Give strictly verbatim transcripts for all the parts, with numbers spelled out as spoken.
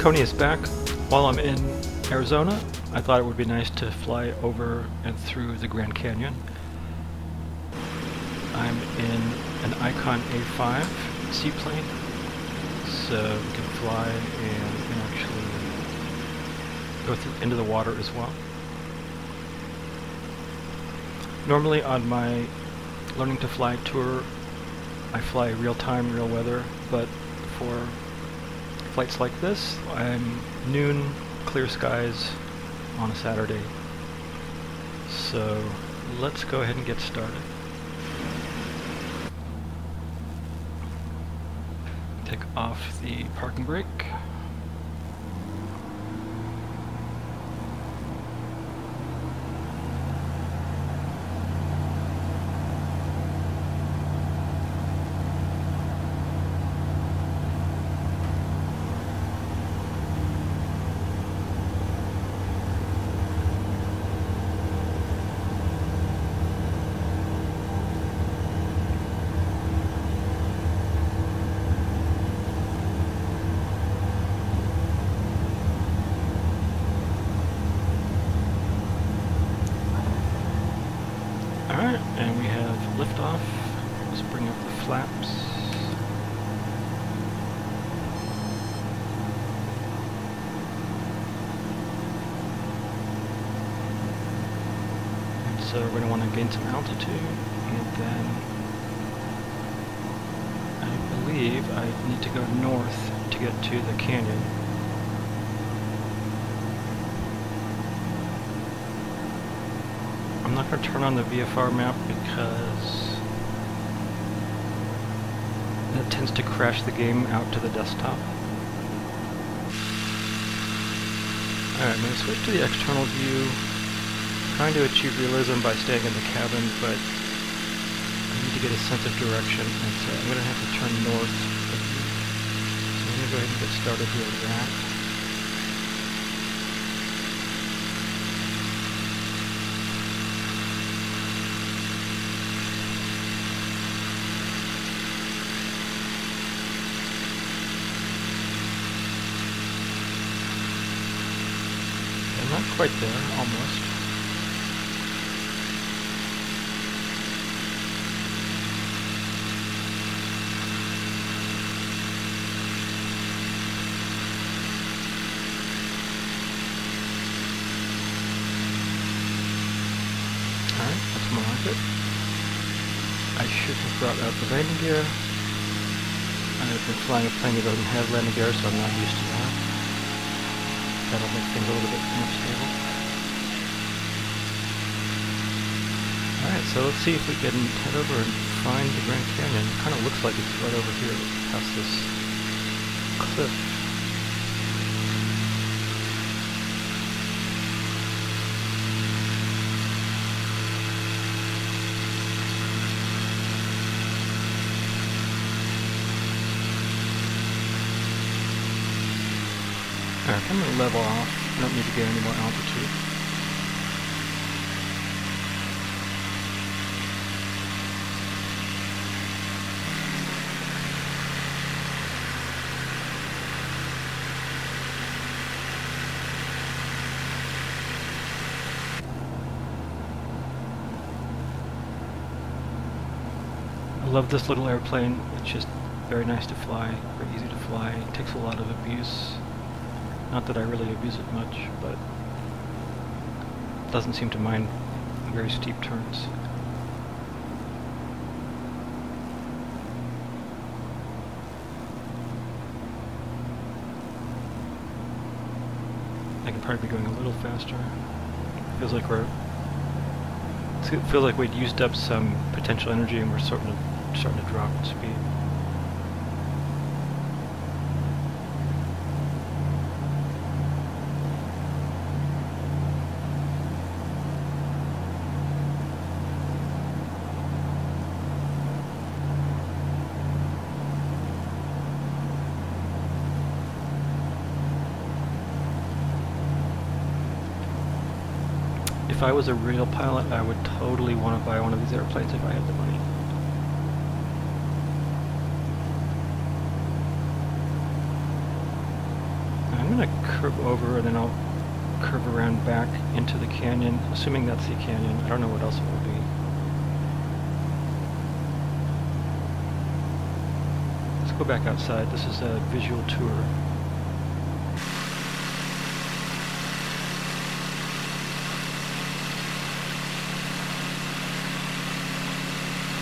Khonius back. While I'm in Arizona, I thought it would be nice to fly over and through the Grand Canyon. I'm in an Icon A five seaplane, so we can fly and we can actually go through, into the water as well. Normally on my Learning to Fly tour, I fly real-time, real weather, but for flights like this, I'm noon, clear skies on a Saturday. So let's go ahead and get started. Take off the parking brake. And we have liftoff. Let's bring up the flaps. And so we're going to want to gain some altitude, and then I believe I need to go north to get to the canyon. I'm not going to turn on the V F R map because that tends to crash the game out to the desktop. Alright, I'm going to switch to the external view. I'm trying to achieve realism by staying in the cabin, but I need to get a sense of direction, and so I'm going to have to turn north. So I'm going to go ahead and get started doing that. Not quite there, almost. Alright, that's more like it. I should have brought out the landing gear. I've been flying a plane that doesn't have landing gear, so I'm not used to that. That'll make things a little bit more stable. Alright, so let's see if we can head over and find the Grand Canyon. It kind of looks like it's right over here, past this cliff. Alright, I'm going to level off. I don't need to get any more altitude. I love this little airplane. It's just very nice to fly, very easy to fly. It takes a lot of abuse. Not that I really abuse it much, but it doesn't seem to mind very steep turns. I could probably be going a little faster. Feels like we're it feels like we'd used up some potential energy, and we're starting to starting to drop in speed. If I was a real pilot, I would totally want to buy one of these airplanes if I had the money. I I'm going to curve over and then I'll curve around back into the canyon, assuming that's the canyon. I don't know what else it will be. Let's go back outside. This is a visual tour.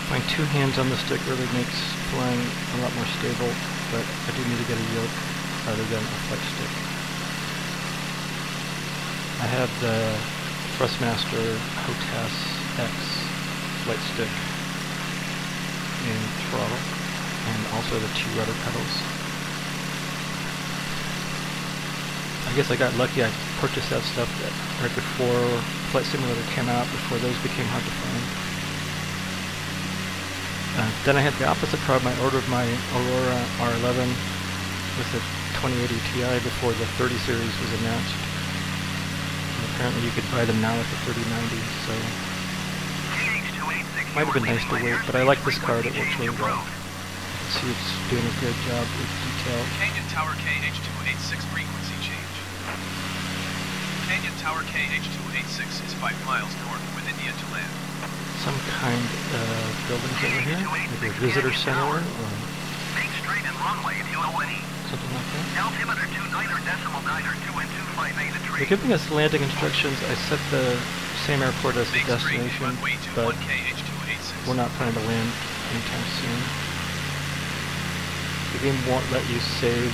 My two hands on the stick really makes flying a lot more stable, but I do need to get a yoke rather than a flight stick. I have the Thrustmaster Hotas X flight stick in throttle, and also the two rudder pedals. I guess I got lucky. I purchased that stuff right before Flight Simulator came out, before those became hard to find. Uh, then I had the opposite problem. I ordered my Aurora R eleven with a twenty eighty Ti before the thirty series was announced. And apparently you could buy them now at the thirty ninety, so might have been nice to wait, but I like this card. It works really well. You can see it's doing a good job with detail. Canyon Tower K H two eighty-six frequency change. Canyon Tower K H two eighty-six is five miles north within India to land. Some kind of buildings over here, maybe a visitor center or something like that. They're giving us landing instructions. I set the same airport as the destination, but we're not planning to land anytime soon. The game won't let you save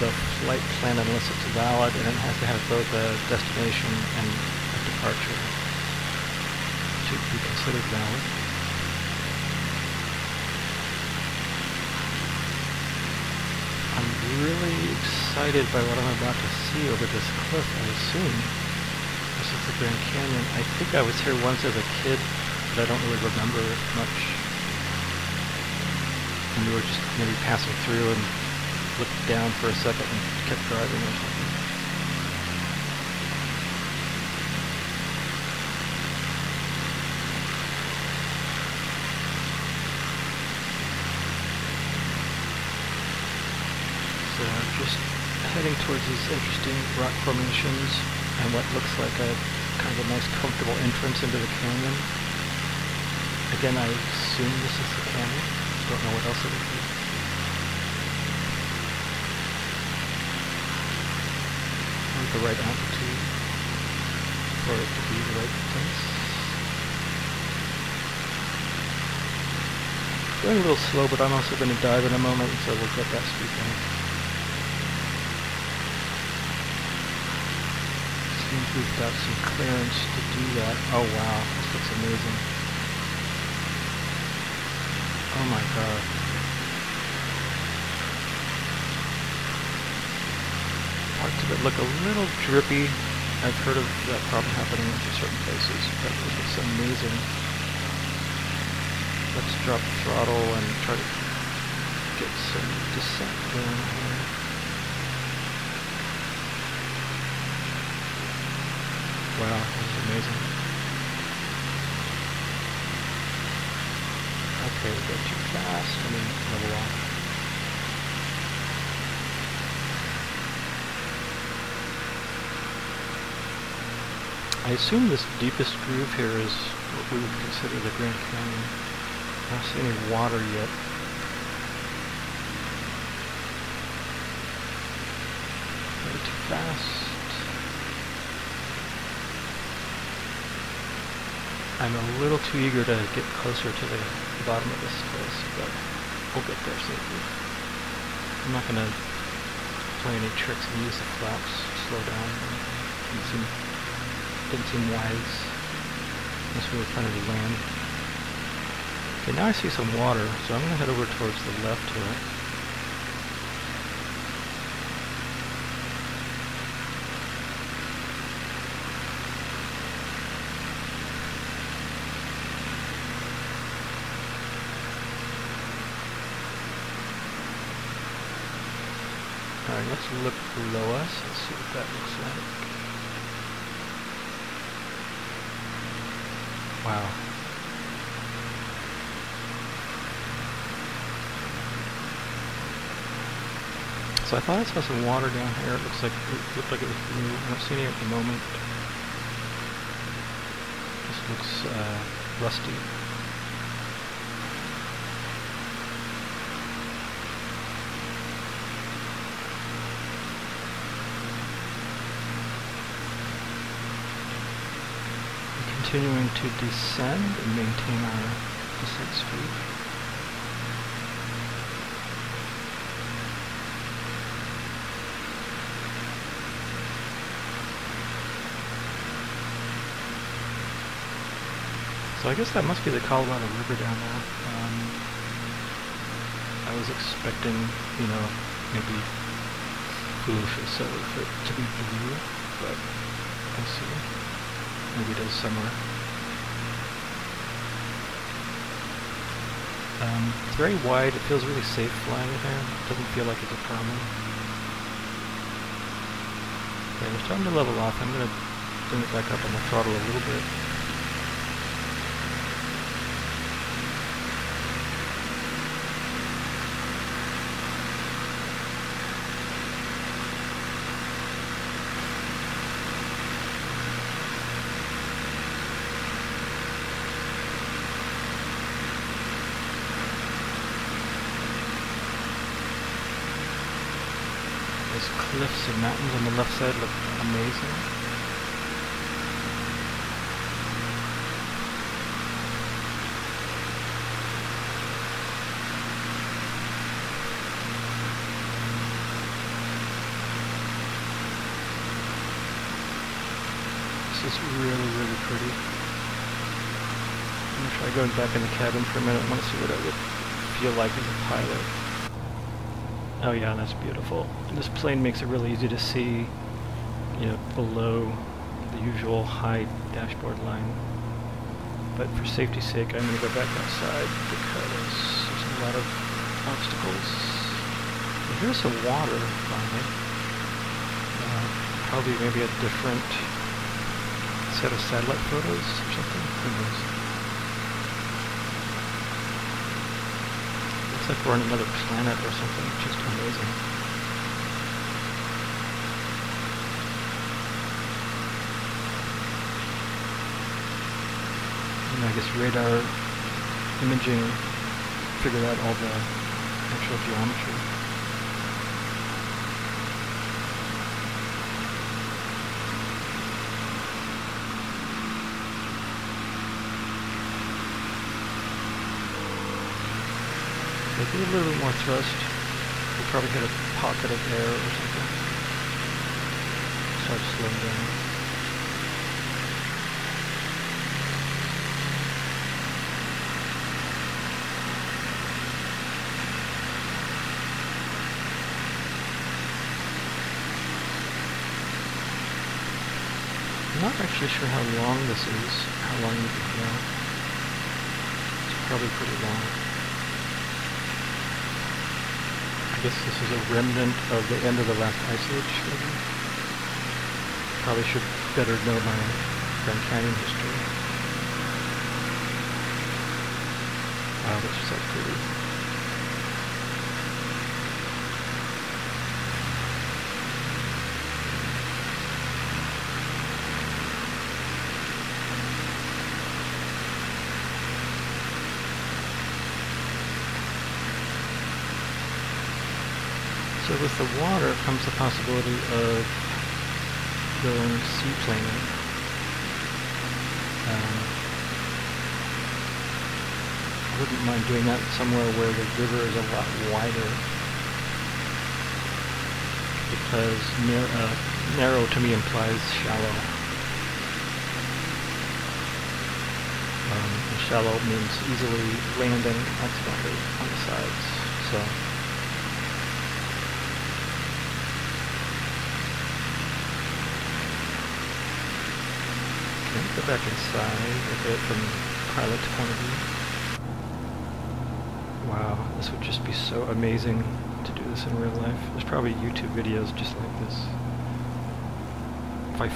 the flight plan unless it's valid, and it has to have both a destination and a departure to be considered valid. I'm really excited by what I'm about to see over this cliff, I assume. This is the Grand Canyon. I think I was here once as a kid, but I don't really remember much. And we were just maybe passing through and looked down for a second and kept driving or something. Heading towards these interesting rock formations and what looks like a kind of a nice comfortable entrance into the canyon. Again, I assume this is the canyon. Don't know what else it would be. I want the right altitude for it to be the right place. Going a little slow, but I'm also going to dive in a moment, so we'll get that speed down. We've got some clearance to do that. Oh wow, this looks amazing. Oh my god. Parts of it look a little drippy. I've heard of that problem happening in certain places, but it looks amazing. Let's drop the throttle and try to get some descent down here. Wow, this is amazing. Okay, we go too fast and then level off. I assume this deepest groove here is what we would consider the Grand Canyon. I don't see any water yet. Way too fast. I'm a little too eager to get closer to the bottom of this place, but we'll get there safely. I'm not going to play any tricks and use the flaps, slow down. Didn't seem, didn't seem wise unless we were trying to land. Okay, now I see some water, so I'm going to head over towards the left here. Alright, let's look below us and see what that looks like. Wow. So I thought I saw some water down here. It looks like it looked like it was new. I don't see any at the moment. This looks uh, rusty. Continuing to descend and maintain our descent speed. So I guess that must be the Colorado River down there. Um, I was expecting, you know, maybe foolish or so for it to be blue, but we'll see. Maybe it is somewhere. Um, it's very wide. It feels really safe flying in there. It doesn't feel like it's a problem. Okay, it's time to level off. I'm going to bring it back up on the throttle a little bit. Cliffs and mountains on the left side look amazing. This is really, really pretty. I'm going to try going back in the cabin for a minute. I want to see what I would feel like as a pilot. Oh yeah, that's beautiful. And this plane makes it really easy to see, you know, below the usual high dashboard line. But for safety's sake, I'm going to go back outside because there's a lot of obstacles. And here's some water by it. Uh, probably maybe a different set of satellite photos or something. Who knows? Like we're on another planet or something, just amazing. And I guess radar imaging figured out all the actual geometry. If we had a little bit more thrust, we probably hit a pocket of air or something. Start slowing down. I'm not actually sure how long this is, how long you can go. It's probably pretty long. I guess this is a remnant of the end of the last ice age. Maybe. Probably should better know my Grand Canyon history. Wow, this is so pretty. So with the water comes the possibility of going seaplaning. Um, I wouldn't mind doing that somewhere where the river is a lot wider, because near, uh, narrow to me implies shallow. Um, and shallow means easily landing accidentally on the sides. So. Go back inside a bit from pilot's point of view. Wow, this would just be so amazing to do this in real life. There's probably YouTube videos just like this. If I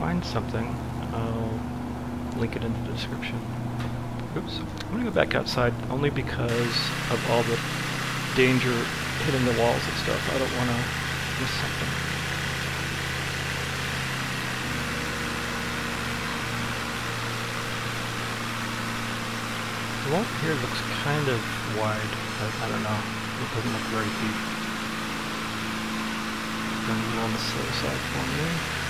find something, I'll link it in the description. Oops, I'm gonna go back outside only because of all the danger hitting the walls and stuff. I don't want to miss something. The wall here looks kind of wide, but I don't know. It doesn't look very deep. Going a little on the slow side for me.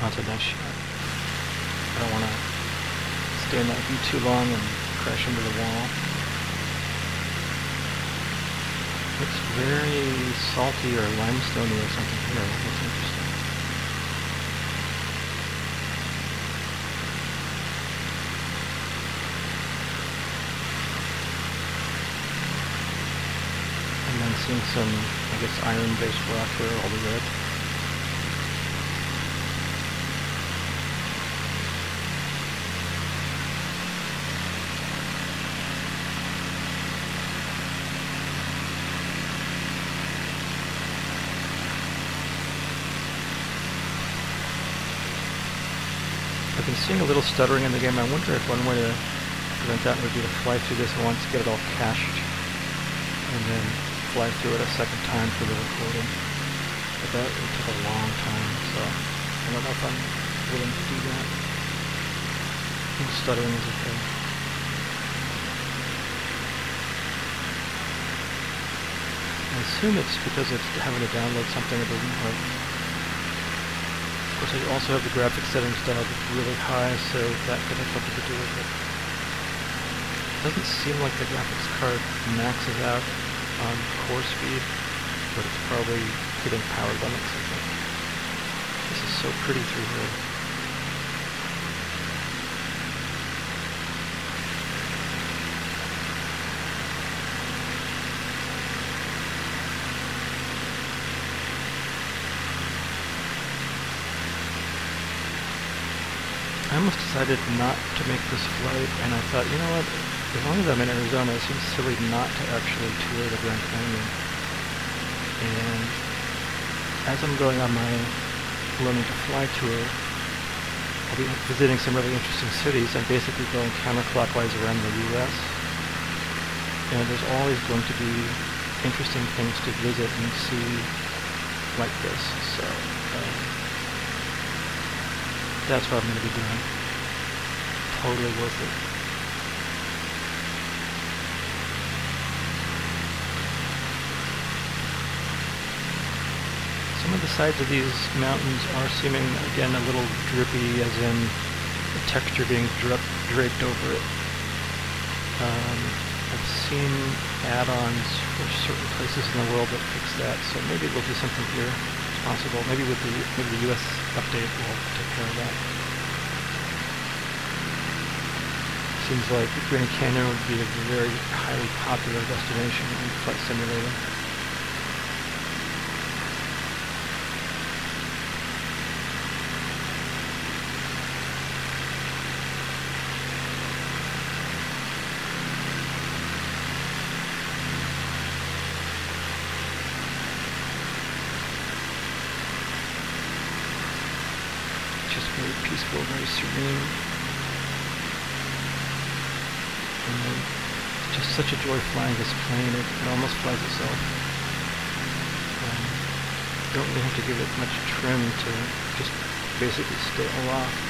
That's a nice shot. I don't want to stay in that view too long and crash into the wall. It's very salty or limestoney or something here. That's interesting. And then seeing some, I guess, iron-based rock here, all the red. I've been seeing a little stuttering in the game. I wonder if one way to prevent that would be to fly through this once, get it all cached, and then fly through it a second time for the recording. But that would take a long time, so I don't know if I'm willing to do that. I think stuttering is okay. I assume it's because it's having to download something that doesn't work. Of course, I also have the graphic settings dialed really high, so that could have something to do with it. It doesn't seem like the graphics card maxes out on core speed, but it's probably hitting power limits, I think. This is so pretty through here. I almost decided not to make this flight, and I thought, you know what, as long as I'm in Arizona, it seems silly not to actually tour the Grand Canyon. And as I'm going on my Learning to Fly tour, I'll be visiting some really interesting cities. I'm basically going counterclockwise around the U S And there's always going to be interesting things to visit and see like this, so... Um, that's what I'm going to be doing. Totally worth it. Some of the sides of these mountains are seeming, again, a little drippy, as in the texture being drip, draped over it. Um, I've seen add-ons for certain places in the world that fix that, so maybe we'll do something here. Possible. Maybe with the maybe the U S update we'll take care of that. Seems like Grand Canyon would be a very highly popular destination in Flight Simulator. Peaceful, very serene, and it's just such a joy flying this plane. It, it almost flies itself. Um, don't really have to give it much trim to just basically stay aloft.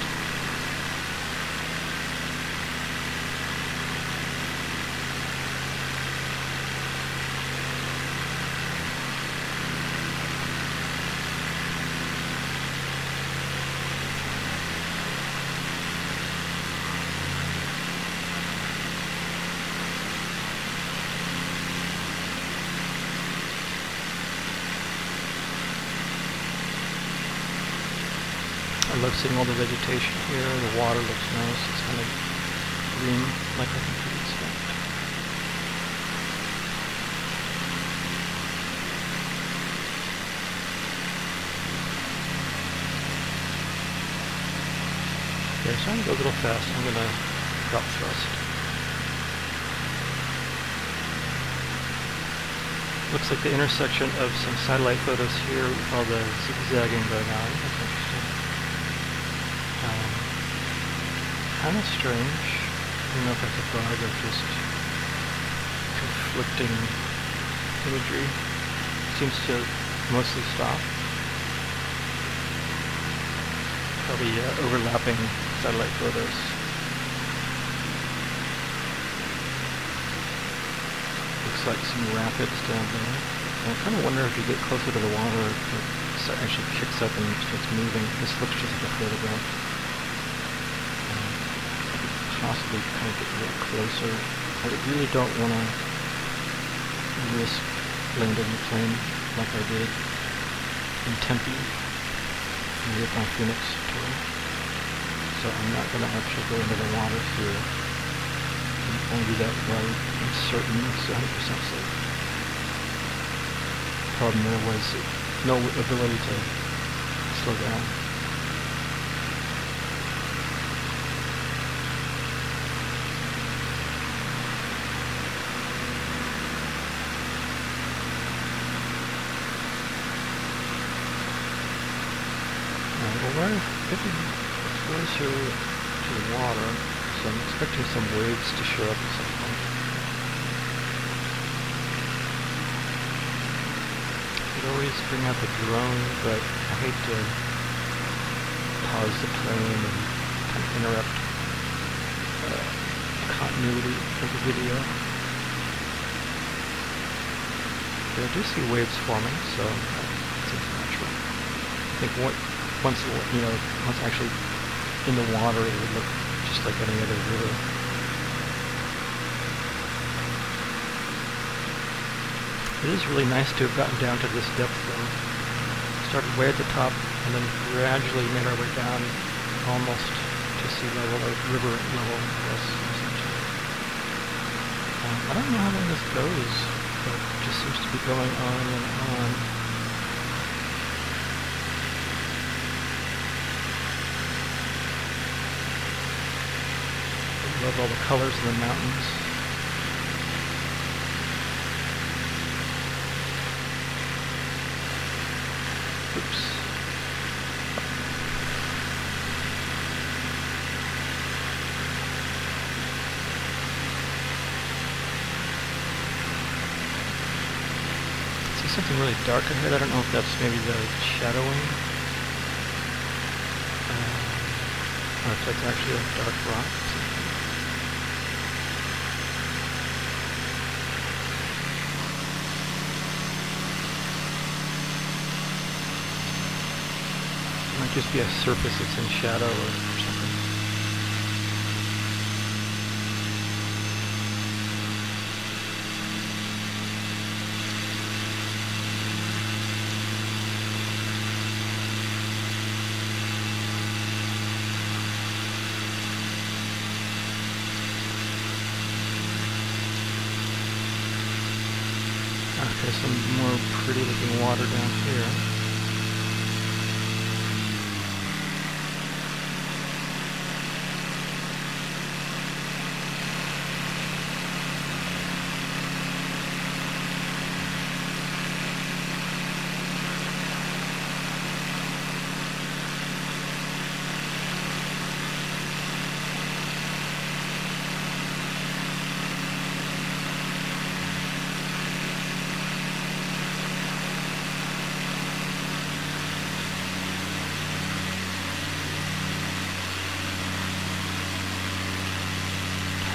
I love seeing all the vegetation here. The water looks nice. It's kind of green, like I think you expect. Okay, so I'm going to go a little fast. I'm going to drop thrust. Looks like the intersection of some satellite photos here with all the zigzagging going on. That's interesting. Um, kind of strange. I don't know if that's a bug or just conflicting imagery. Seems to mostly stop. Probably uh, overlapping satellite photos. Looks like some rapids down there. And I kind of wonder if you get closer to the water, if it actually kicks up and starts moving. This looks just like a photograph. Um, I could possibly kind of get a little closer. I really don't want to risk landing the plane like I did in Tempe. With my Phoenix tour. So I'm not going to actually go into the water here. I'm going to do that while I'm certain it's one hundred percent safe. The problem there was no ability to slow down. I'm getting closer to the water, so I'm expecting some waves to show up at some point. I could always bring out the drone, but I hate to pause the plane and kind of interrupt uh, continuity of the video. But I do see waves forming, so that seems natural. I think what Once you know, once actually in the water, it would look just like any other river. It is really nice to have gotten down to this depth, though. Started way at the top, and then gradually made our way down, almost to sea level, or river level, I guess, essentially. Um, I don't know how long this goes, but it just seems to be going on and on. Love all the colors of the mountains. Oops. I see something really dark ahead. I don't know if that's maybe the shadowing. Um, or if that's actually a dark rock. Just be a surface that's in shadow or something. Okay, some more pretty looking water down here.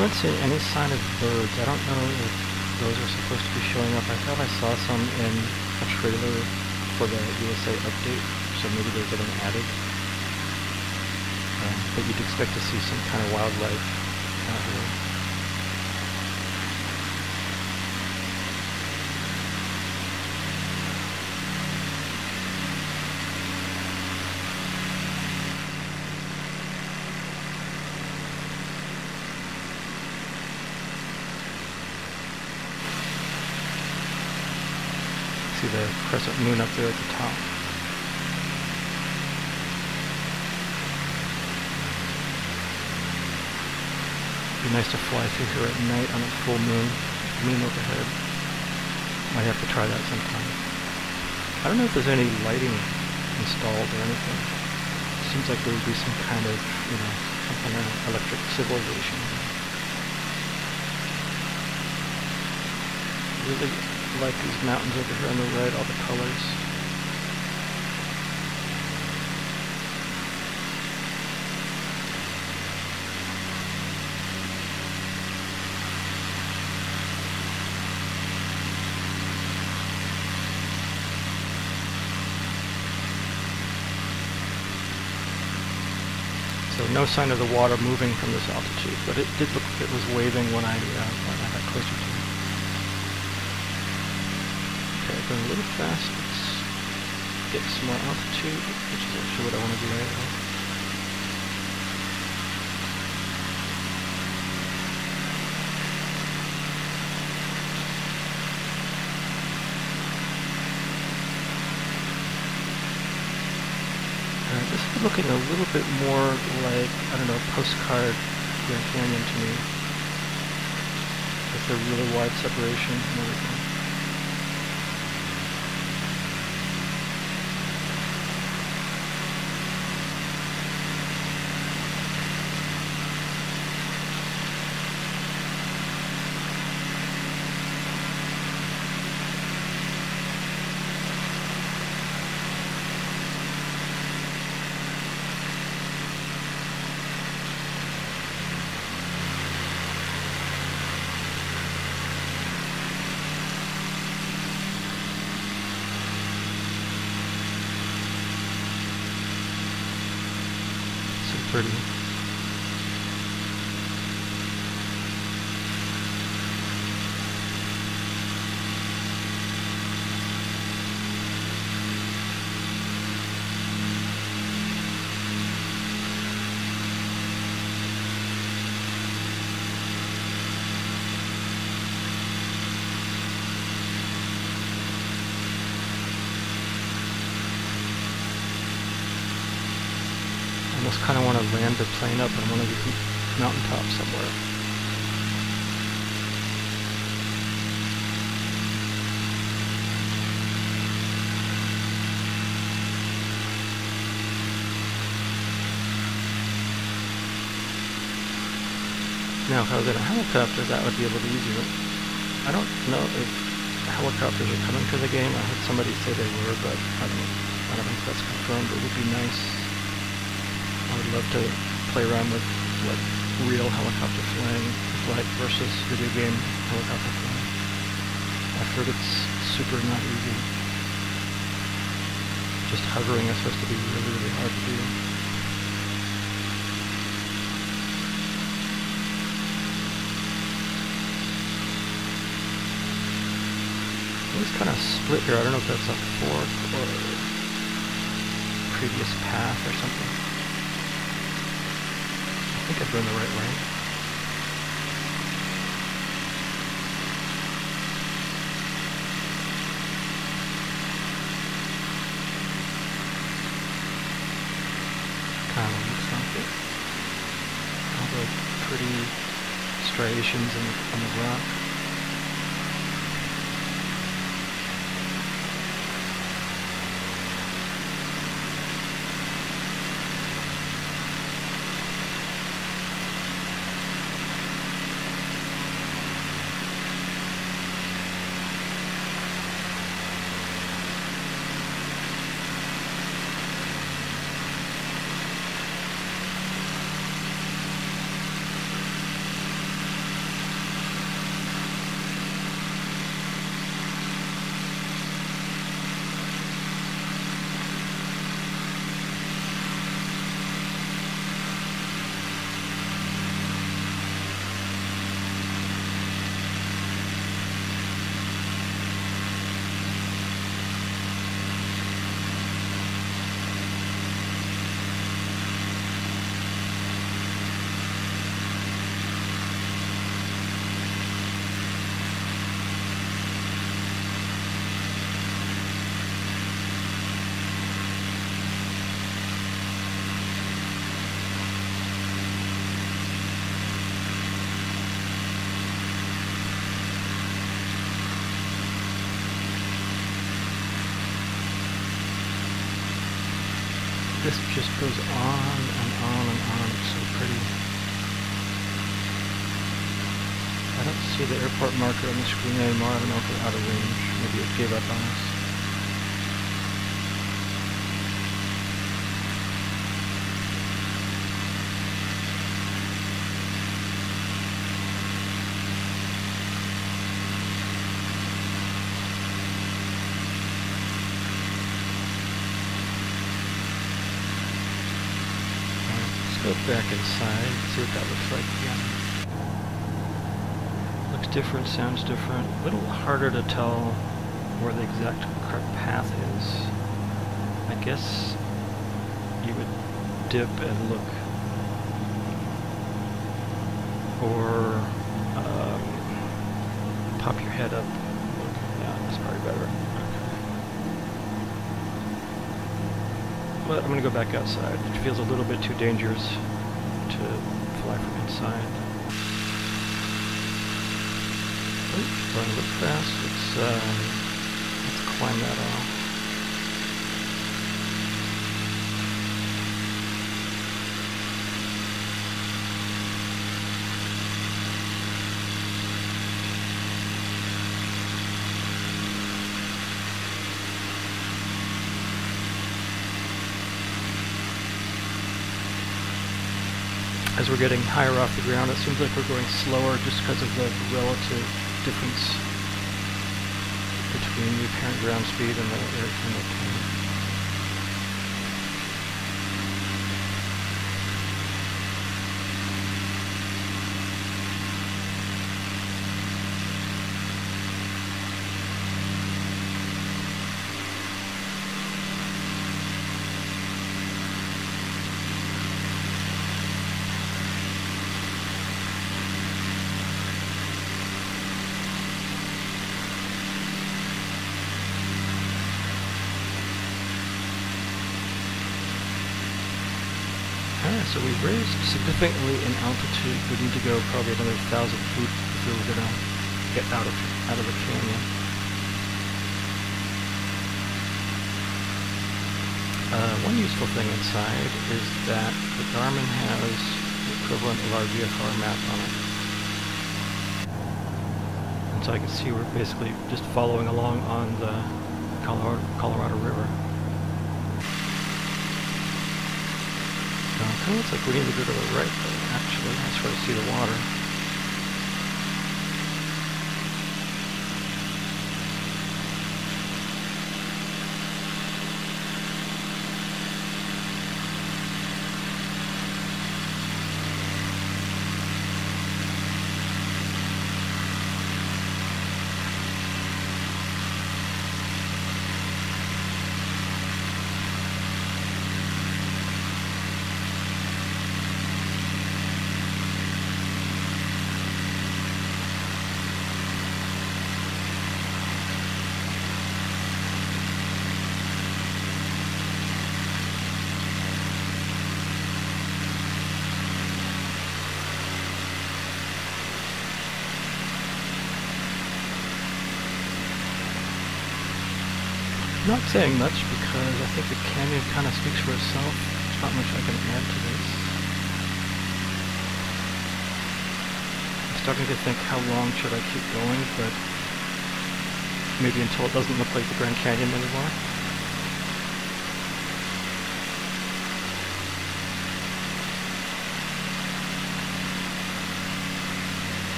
I don't see any sign of birds. I don't know if those are supposed to be showing up. I thought I saw some in a trailer for the U S A update, so maybe they're getting added. Um, but you'd expect to see some kind of wildlife out here. See the crescent moon up there at the top. It'd be nice to fly through here at night on a full moon, moon overhead. Might have to try that sometime. I don't know if there's any lighting installed or anything. Seems like there would be some kind of, you know, some kind of electric civilization. Really like these mountains over here on the right, all the colors. No sign of the water moving from this altitude, but it did look like it was waving when I, uh, when I got closer to it. Okay, going a little fast. Let's get some more altitude, which is actually what I want to do right now. Looking a little bit more like, I don't know, postcard Grand Canyon to me, with the really wide separation and everything. Pretty. I kind of want to land the plane up on one of these mountaintops somewhere. Now, if I was in a helicopter, that would be a little easier. I don't know if helicopters are coming to the game. I heard somebody say they were, but I don't, I don't think that's confirmed. It would be nice. I would love to play around with what real helicopter flying flight versus video game helicopter flying. I've heard it's super not easy. Just hovering is supposed to be really, really hard to do. It's kind of split here. I don't know if that's a fork or previous path or something. I think I've gone the right way. Kind of looks like it. All the pretty striations in, on the rock. this just goes on and on and on. It's so pretty. I don't see the airport marker on the screen anymore. I don't know if we're out of range. Maybe it gave up on us. Back inside, see what that looks like again. Looks different, sounds different. A little harder to tell where the exact correct path is. I guess you would dip and look, or um, pop your head up. Look. Yeah, that's probably better. Okay. But I'm gonna go back outside. It feels a little bit too dangerous to fly from inside. Oops, going a little fast. Let's, um, let's climb that off. As we're getting higher off the ground, it seems like we're going slower just because of the relative difference between the apparent ground speed and the airplane. So we've raised significantly in altitude. We need to go probably another thousand feet if we were gonna get out of out of the canyon. Uh, one useful thing inside is that the Garmin has the equivalent of our V F R map on it, and so I can see we're basically just following along on the Colorado Colorado River. It looks like we need to go to the right, though, actually. That's where I see the water. I'm not saying much because I think the canyon kind of speaks for itself. There's not much I can add to this. I'm starting to think, how long should I keep going, but maybe until it doesn't look like the Grand Canyon anymore.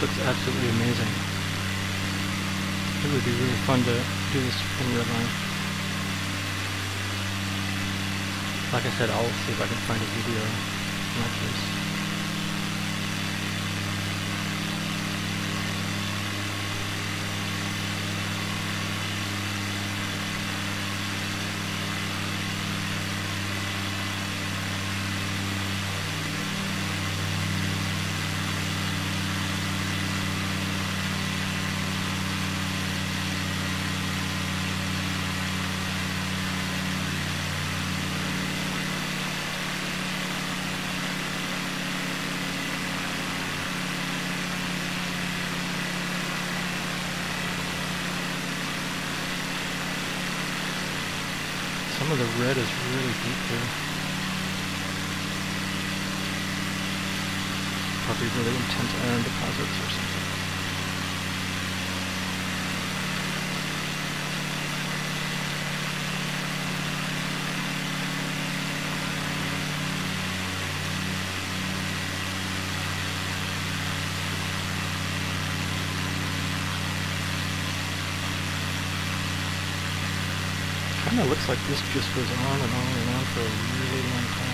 looks absolutely amazing. It would be really fun to do this from redline. Like I said, I'll see if I can find a video like this. Some of the red is really deep here. Probably really intense iron deposits or something. It looks like this just goes on and on and on for a really long time.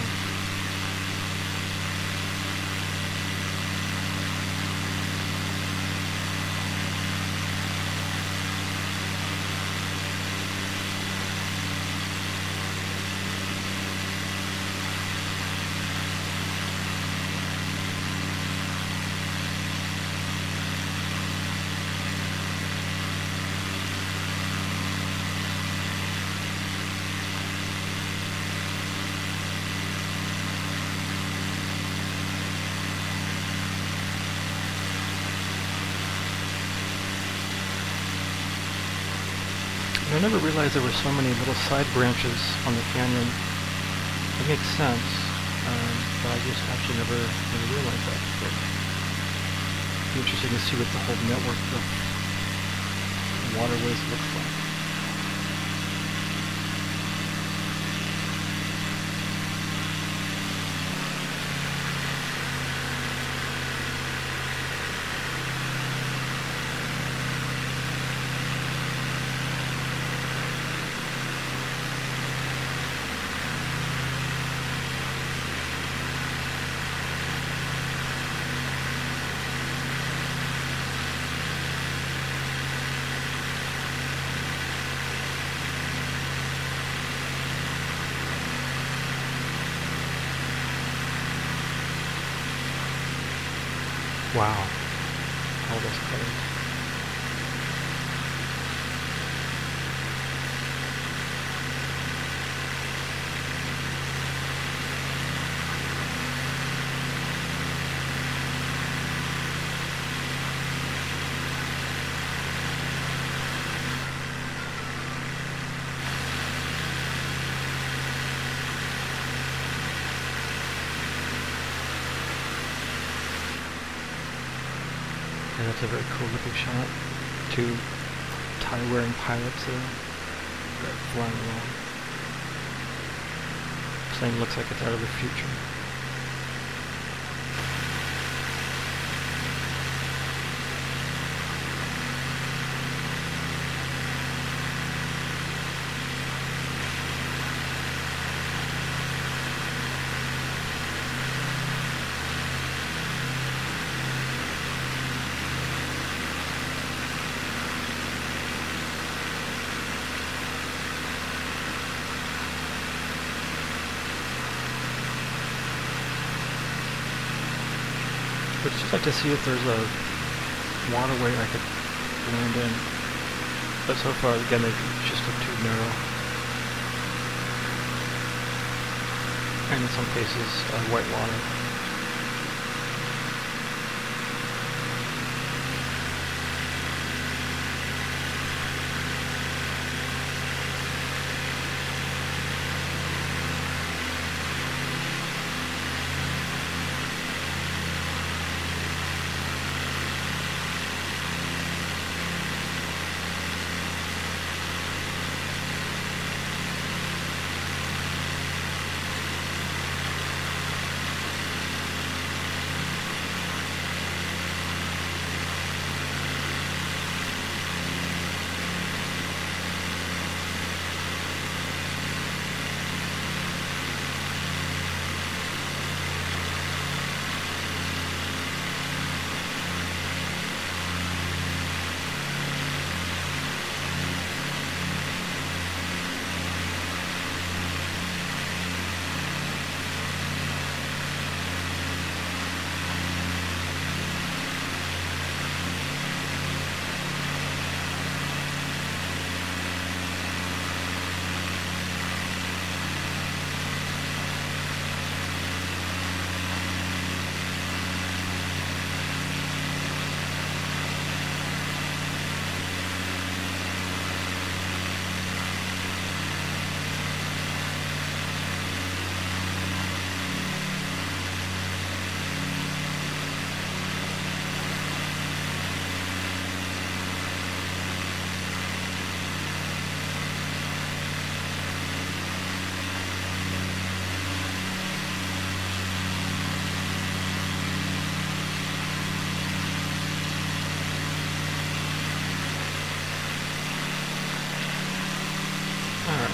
I never realized there were so many little side branches on the canyon. It makes sense, um, but I just actually never, never realized that. But it'd be interesting to see what the whole network of waterways looks like. Wow, all those colors. Yeah, that's a very cool looking shot. Two tie wearing pilots there. They're flying along. This thing looks like it's out of the future. I'd just like to see if there's a waterway I could land in, but so far again they just look too narrow, and in some cases uh, white water.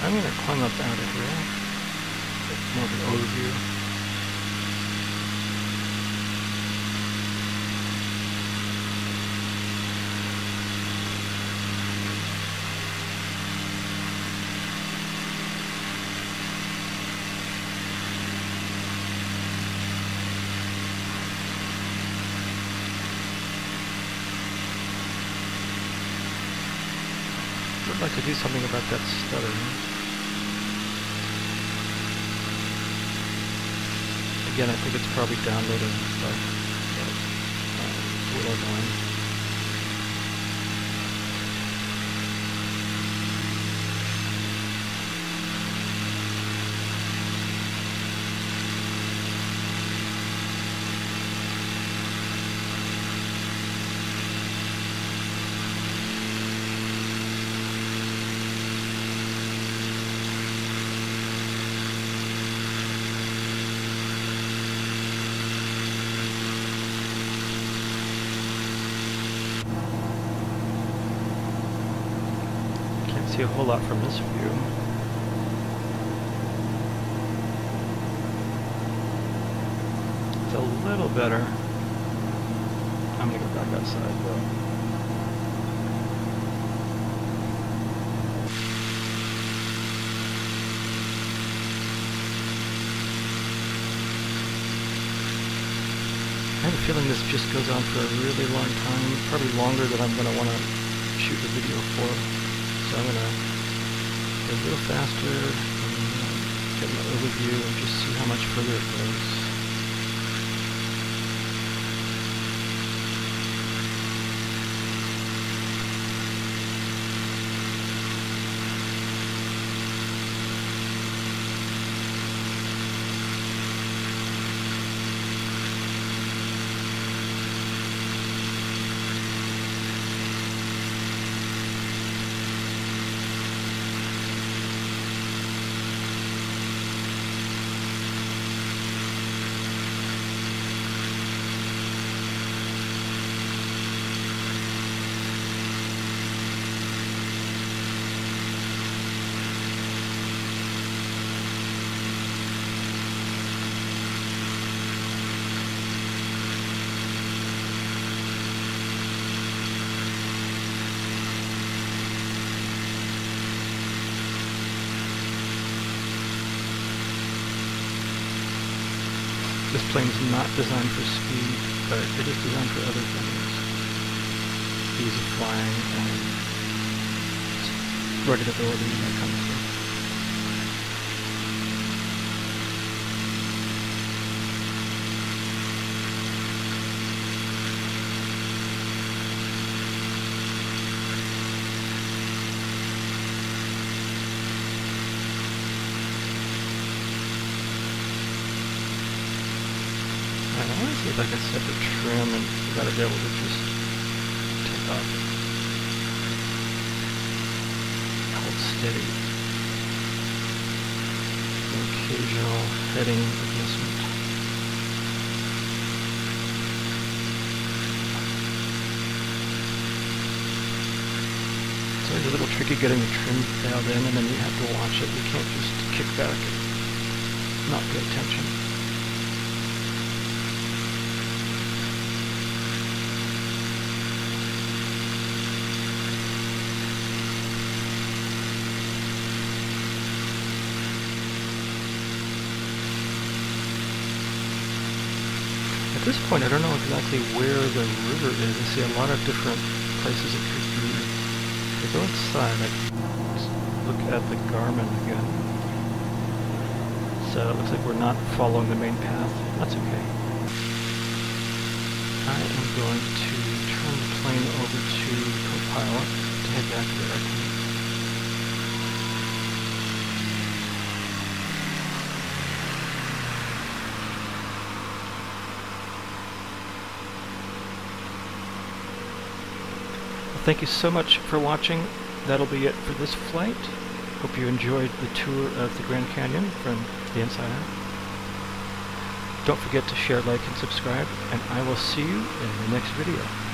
I'm going to climb up out of here. It's more of an overview. I'd like to do something about that stuttering. Again, I think it's probably downloading stuff, but uh, it's a little annoying. A whole lot from this view. It's a little better. I'm gonna go back outside though. I have a feeling this just goes on for a really long time, probably longer than I'm gonna want to shoot the video for. So I'm going to go a little faster and get an overview and just see how much further it goes. This plane's not designed for speed, but it is designed for other things. Ease of flying and ruggedability and that kind of stuff. If I can set the trim and you gotta be able to just take off. Hold steady. Occasional heading adjustment. It's always a little tricky getting the trim dialed in and then you have to watch it. You can't just kick back and not pay attention. At this point, I don't know exactly where the river is. I see a lot of different places it could be. If I go inside, I can look at the Garmin again. So it looks like we're not following the main path. That's okay. I am going to turn the plane over to Copilot to head back to the aircraft. Thank you so much for watching. That'll be it for this flight. Hope you enjoyed the tour of the Grand Canyon from the inside out. Don't forget to share, like, and subscribe, and I will see you in the next video.